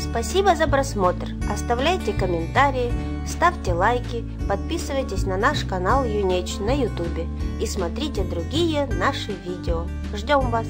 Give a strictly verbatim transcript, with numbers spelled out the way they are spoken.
Спасибо за просмотр, оставляйте комментарии, ставьте лайки, подписывайтесь на наш канал ЮНЕЧ на ютубе и смотрите другие наши видео. Ждем вас!